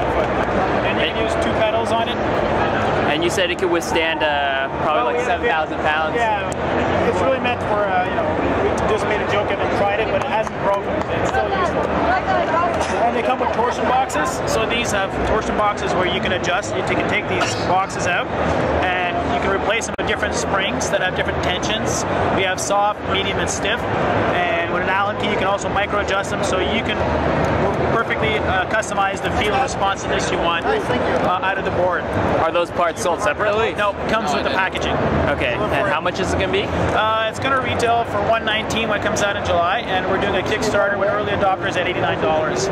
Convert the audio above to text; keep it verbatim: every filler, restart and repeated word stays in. one foot. And you can use two pedals on it. And you said it could withstand uh, probably oh, like seven thousand pounds. Yeah, it's really meant for, uh, you know, we just made a joke and then tried it, but it hasn't broken. It's still useful. And they come with torsion boxes. So these have torsion boxes where you can adjust. You can take these boxes out and you can replace them with different springs that have different tensions. We have soft, medium, and stiff. And with an Allen key, you can also micro adjust them, so you can perfectly uh, customize the feel and responsiveness you want nice, thank you. Uh, out of the board. Are those parts sold separately? No, it comes no, with the packaging. Okay, and how much is it going to be? Uh, it's going to retail for one nineteen when it comes out in July, and we're doing a Kickstarter with early adopters at eighty-nine dollars.